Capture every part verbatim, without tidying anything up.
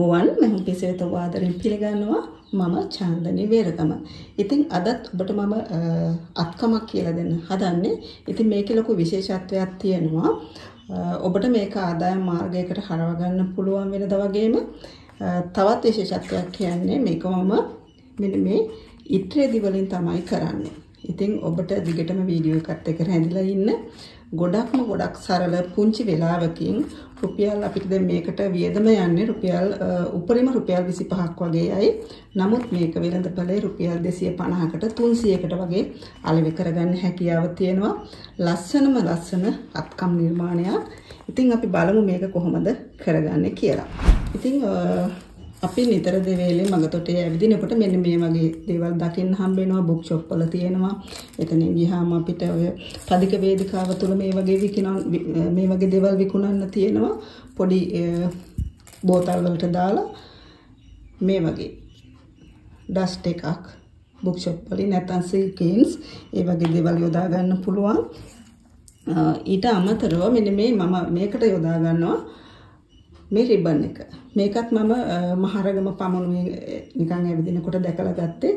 අයිබෝවන් මම කිසිවෙත ආදරෙන් පිළිගන්නවා මම චන්දනී වේරගම. ඉතින් අදත් ඔබට මම අත්කමක් කියලා දෙන්න හදන්නේ. ඉතින් මේකේ ලොකු විශේෂත්වයක් තියෙනවා. ඔබට මේක ආදායම් මාර්ගයකට හරව ගන්න පුළුවන් වෙනද වගේම තවත් විශේෂත්වයක් කියන්නේ මේකමම මෙන්න මේ ඉත්‍රෙදි වලින් තමයි කරන්නේ. ඉතින් ඔබට දිගටම වීඩියෝ එකත් එක්ක රැඳිලා ඉන්න ගොඩක්ම ගොඩක් සරල පුංචි වෙලාවකින් රුපියල් අපිට දැන් මේකට වියදම යන්නේ රුපියල් උපරිම රුපියල් විසිපහක් වගේයි. නමුත් මේක වෙළඳපළේ රුපියල් දෙසිය පණහකට තුන්සියයකට වගේ අලෙවි කරගන්න හැකියාව තියෙනවා. ලස්සනම ලස්සන අත්කම් නිර්මාණයක්. ඉතින් අපි බලමු මේක කොහොමද කරගන්නේ කියලා. ඉතින් අපි නිතර දෙවේලේ මගතොටේ ඇවිදිනකොට මෙන්න මේ වගේ දේවල් දකින්න හම්බ වෙනවා. බුක් ෂොප් වල තියෙනවා. එතනින් ගියාම අපිට ඔය පදික වේදිකාව තුල මේ වගේ විකිනන මේ වගේ දේවල් විකුණන්න තියෙනවා. පොඩි බෝතල් වලට දාලා මේ වගේ ඩස්ට් එකක් බුක් ෂොප් වලින් නැත්නම් සිල්කින්ස් ඒ වගේ දේවල් යොදා ගන්න පුළුවන්. ඊට අමතරව මෙන්න මේ මම මේකට යොදා ගන්නවා මේ රිබන් එක. මේකත් මම මහරගම පමණුවේ නිකන් ඇවිදිනකොට දැකලා ගත්තේ.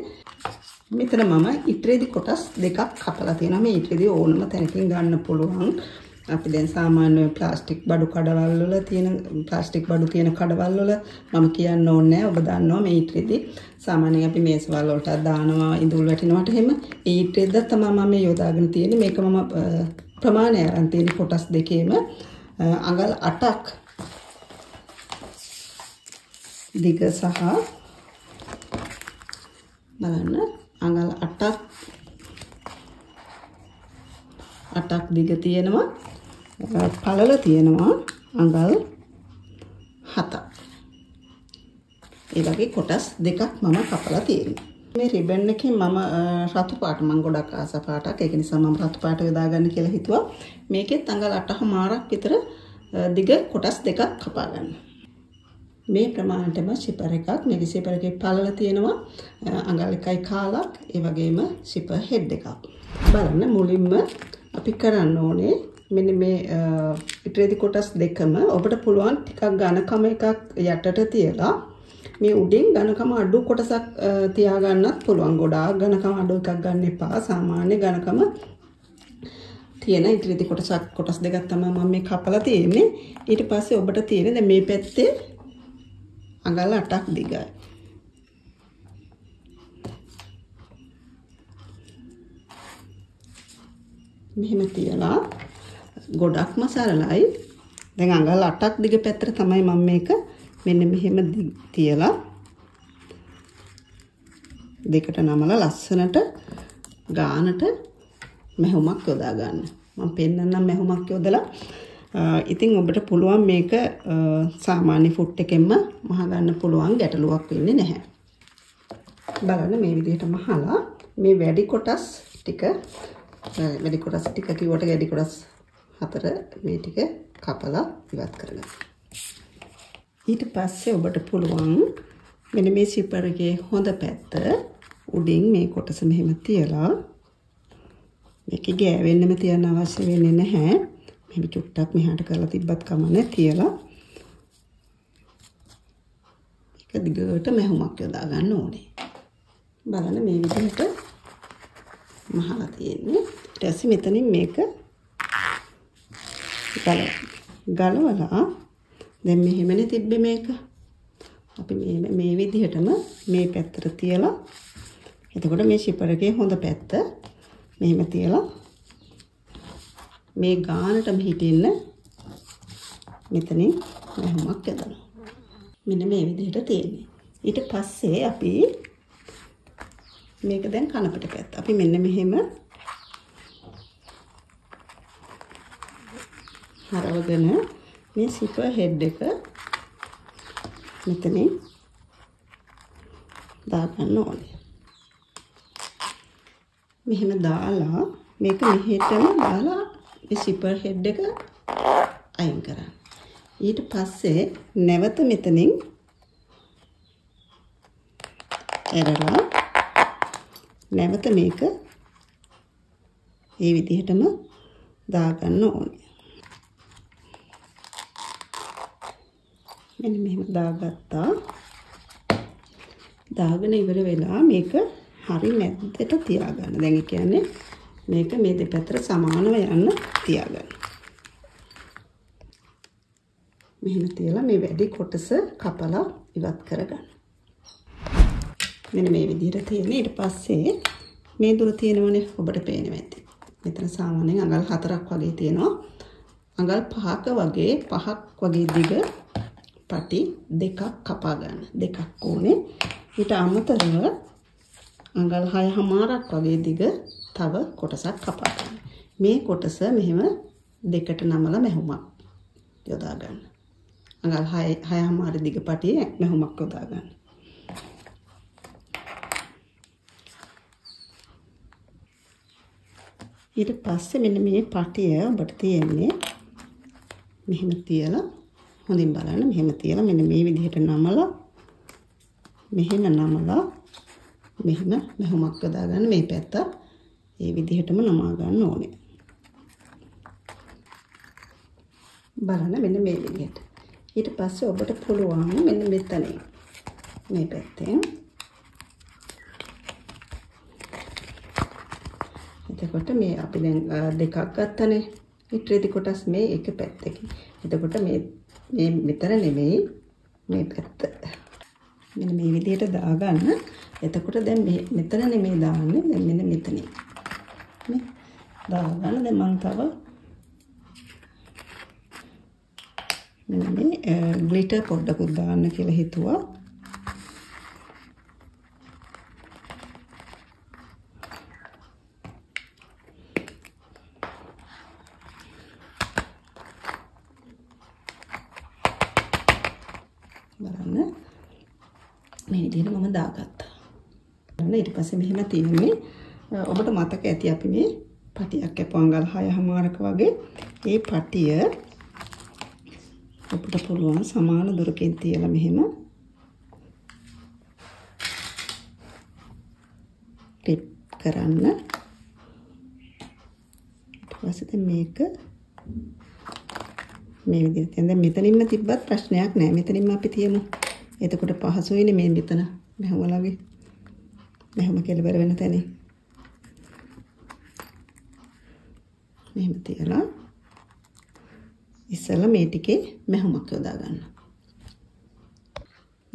මෙතන මම ඉත්‍රෙදි කොටස් දෙකක් කපලා තියෙනවා. මේ ඉත්‍රෙදි ඕනම තැනකින් ගන්න පුළුවන්. අපි දැන් සාමාන්‍ය ප්ලාස්ටික් බඩු කඩවල් වල තියෙන ප්ලාස්ටික් බඩු තියෙන කඩවල් වල මම කියන්න ඕනේ නැහැ. ඔබ දන්නවා මේ ඉත්‍රෙදි සාමාන්‍යයෙන් අපි මේසවල් වලට දානවා ඉඳුල් වැටෙනවට එහෙම. ඒ ඉත්‍රෙද්ද තමයි මම මේ යොදාගෙන තියෙන්නේ. මේක මම ප්‍රමාණය අරන් තියෙන කොටස් දෙකේම අඟල් අටක් දිග සහ බලන්න අඟල් අටක් අටක් දිග තියෙනවා. පළල තියෙනවා අඟල් හතක්. ඒ වගේ කොටස් දෙකක් මම කපලා තියෙනවා. මේ රිබන් එකෙන් මම රතු පාට මම ගොඩක් ආස පාටක්. ඒක නිසා මම රතු පාට යොදා ගන්න කියලා හිතුවා. මේකෙත් අඟල් අටමාරක් විතර දිග කොටස් දෙකක් කපා ගන්නවා. මේ ප්‍රමාණයටම සිපර් එකක් මේ සිපර් එකේ පළල තියෙනවා අඟල් එකයි කාලක්. ඒ වගේම සිපර් හෙඩ් එකක්. බලන්න මුලින්ම අපි කරන්න ඕනේ මෙන්න මේ ඉත්‍රෙදි කොටස් දෙකම ඔබට පුළුවන් ටිකක් ඝනකම එකක් යටට තියලා මේ උඩින් ඝනකම අඩු කොටසක් තියාගන්නත් පුළුවන්. ගොඩාක් ඝනකම අඩු එකක් ගන්න එපා. සාමාන්‍ය ඝනකම තියෙන ඉත්‍රෙදි කොටසක් කොටස් දෙකක් තමයි මම මේ කපලා තියෙන්නේ. ඊට පස්සේ ඔබට තියෙන දැන් මේ පැත්තේ අඟල් අටක් දිගයි. මෙහෙම තියලා ගොඩක්ම සරලයි. දැන් අඟල් අටක් දිග පැත්තට තමයි මම මේක මෙන්න මෙහෙම තියලා දෙකට නමලා ලස්සනට ගානට මැහුමක් යොදා ගන්න. මම පෙන්නන්නම් මැහුමක් යොදලා. ඉතින් ඔබට පුළුවන් මේක සාමාන්‍ය ෆුට් එකෙන්ම මහ ගන්න පුළුවන්. ගැටලුවක් වෙන්නේ නැහැ. බලන්න මේ විදිහට මහලා මේ වැඩි කොටස් ටික වැඩි කොටස් ටික කිව්වට වැඩි කොටස් හතර මේ ටික කපලා ඉවත් කරගන්න. ඊට පස්සේ ඔබට පුළුවන් මෙන්න මේ සිපර් එකේ හොඳ පැත්ත උඩින් මේ කොටස මෙහෙම තියලා මේක ගෑවෙන්නම තියන්න අවශ්‍ය වෙන්නේ නැහැ. මේ චුට්ටක් මෙහාට කරලා තිබ්බත් කමන්නේ තියලා එක දිගට මැහුමක් යොදා ගන්න ඕනේ. බලන්න මේ විදිහට මහලා තියෙන්නේ. ඊට පස්සේ මෙතනින් මේක ගලවලා දැන් මෙහෙමනේ තිබ්බේ මේක. අපි මේ මේ විදිහටම මේ පැත්තට තියලා එතකොට මේ ෂිපර් එකේ හොඳ පැත්ත මෙහෙම තියලා මේ ගානට මෙහිටින්න මෙතනින් මැහුමක් යදනවා. මෙන්න මේ විදිහට තියෙන්නේ. ඊට පස්සේ අපි මේක දැන් කනපට පැත්ත. අපි මෙන්න මෙහෙම හරවගෙන මේ සිපර් හෙඩ් එක මෙතනින් දාගන්න ඕනේ. මෙහෙම දාලා මේක මෙහෙටම දාලා මේ සිපර් හෙඩ් එක අයින් කරන්න. ඊට පස්සේ නැවත මෙතනින් එරලා නැවත මේක මේ විදිහටම දාගන්න ඕනේ. मैंने में दागता दागने इवर वेला मेक हरी मेदट तीयगन देंगे मेक मे देपेत्र सामान तीयगन मेहन तीय मे वेडी कोटस कपला इवत करगन मैंने मे विधि तीन इट पास मे दूर तीन उबड़ पेन මෙතන සාමාන්‍යයෙන් අඟල් හතරක් වගේ තියෙනවා. අඟල් පහක වගේ පහක් වගේ දිග පැටි දෙකක් කපා ගන්න. දෙකක් ඕනේ. ඊට අමතරව අඟල් හයමාරක් වගේ දිග තව කොටසක් කපා ගන්න. මේ කොටස මෙහෙම දෙකට නමලා මැහුමක් යොදා ගන්න. අඟල් හයමාර දිග පැටි මැහුමක් යොදා ගන්න. ඊට පස්සේ මෙන්න මේ පටිය ඔබට තියෙන්නේ මෙහෙම තියලා හොඳින් බලන්න මෙහෙම තියලා මෙන්න මේ විදිහට නමලා මෙහෙම නමලා මෙහෙම මෙහෙමක් යොදා ගන්න මේ පැත්ත ඒ විදිහටම නමා ගන්න ඕනේ බලන්න මෙන්න මේ විදිහට ඊට පස්සේ ඔබට පුළුවන් මෙන්න මෙතන මේ පැත්තෙන් එතකොට මේ අපි දැන් දෙකක් ගත්තනේ ඉත්‍රිදි කොටස් මේ එක පැත්තකින්. එතකොට මේ මේ මෙතන නෙමෙයි මේ පැත්ත. මෙන්න මේ විදිහට දාගන්න. එතකොට දැන් මේ මෙතන නෙමෙයි දාන්නේ දැන් මෙන්න මෙතන. මේ දාගන්න දැන් මම තව මෙන්න මේ ග්ලිටර් පොඩ්ඩකුත් දාන්න කියලා හිතුවා. මෙහෙම තියෙන්නේ ඔබට මතක ඇති අපි මේ පටියක් අපංගල් හයමාරක වගේ මේ පටිය අපිට පුළුවන් සමාන දුරකින් තියලා මෙහෙම ටිප් කරන්න ඊට පස්සේ මේක මේ විදිහට දැන් මෙතනින්ම තිබ්බත් ප්‍රශ්නයක් නෑ මෙතනින්ම අපි තියමු එතකොට පහසුයිනේ මේ මෙතන මෙහුවලාගේ මෙහෙම කෙලවර වෙන තැන මෙහෙම තියලා ඉස්සලා මේ ටිකේ මෙහෙමක් යොදා ගන්න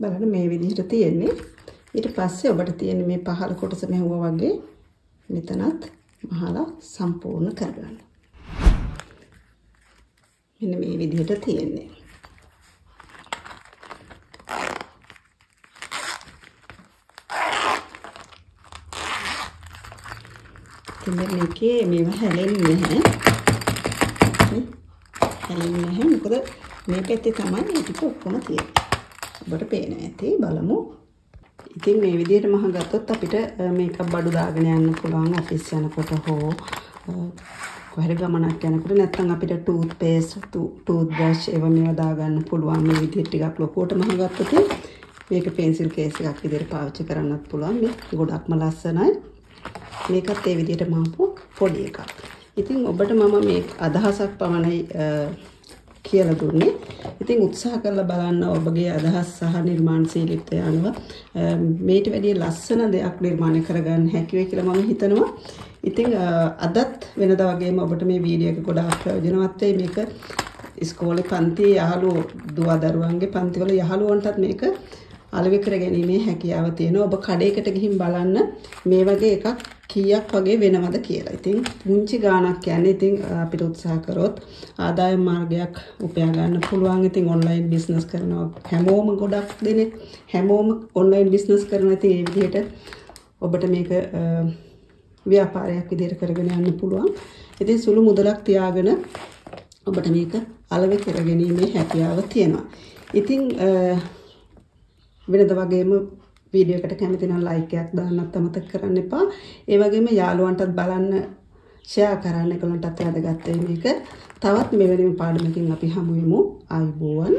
බලන්න මේ විදිහට තියෙන්නේ ඊට පස්සේ ඔබට තියෙන මේ පහළ කොටස මෙහුවා වගේ මෙතනත් මහලා සම්පූර්ණ කරගන්න මෙන්න මේ විදිහට තියෙන්නේ लेके मे हेलेंगे हैं हेलेंगे हैं मुकद मेकते तमाम तीय बट पेन अति बलमु इतनी मे विधि महगत तपिट मेकअप बड़दागने अन्न ऑफिस हो गमन नपिट टूथ पेस्ट टू टूथ ब्रश एवमेव दागन पुलवा मे विधि कोट महगत मेक पेंसिल केस हाकदे पावचकर पुलवा मे गुड़ाक मलसन මේකත් ඒ විදිහටම ආපු පොඩි එකක්. ඉතින් ඔබට මම මේ අදහසක් පමණයි කියලා දුන්නේ. ඉතින් උත්සාහ කරලා බලන්න ඔබගේ අදහස් සහ නිර්මාණශීලීත්වය අනුව මේට වැඩිය ලස්සන දෙයක් නිර්මාණය කරගන්න හැකි වෙයි කියලා මම හිතනවා. ඉතින් අදත් වෙනදා වගේම ඔබට මේ වීඩියෝ එක ගොඩාක් ප්‍රයෝජනවත් වෙයි. මේක ඉස්කෝලේ පන්තියේ යහළුවෝ දුව දරුවන්ගේ පන්තිවල යහළුවන්ටත් මේක අලෙවි කරගැනීමේ හැකියාව තියෙනවා. ඔබ කඩේකට ගිහින් බලන්න මේ වගේ එකක් කීයක් වගේ වෙනවද කියලා. ඉතින් පුංචි ගාණක් කියන්නේ ඉතින් අපිට උත්සාහ කරොත් ආදායම් මාර්ගයක් උපයා ගන්න පුළුවන්. ඉතින් ඔන්ලයින් බිස්නස් කරනවා හැමෝම ගොඩක් දෙනෙක් හැමෝම ඔන්ලයින් බිස්නස් කරනවා. ඉතින් ඒ විදිහට ඔබට මේක ව්‍යාපාරයක් විදිහට කරගෙන යන්න පුළුවන්. ඉතින් සුළු මුදලක් තියාගෙන ඔබට මේක අලෙවි කරගැනීමේ හැකියාව තියෙනවා. ඉතින් වෙනද වගේම වීඩියෝ එකට කැමති නම් ලයික් එකක් දාන්නත් අමතක කරන්න එපා. ඒ වගේම යාළුවන්ටත් බලන්න, ෂෙයා කරන්න, ඒගොල්ලන්ටත් වැඩගත් වෙන එක. තවත් මෙවැනිම පාඩමකින් අපි හමු වෙමු. ආයුබෝවන්.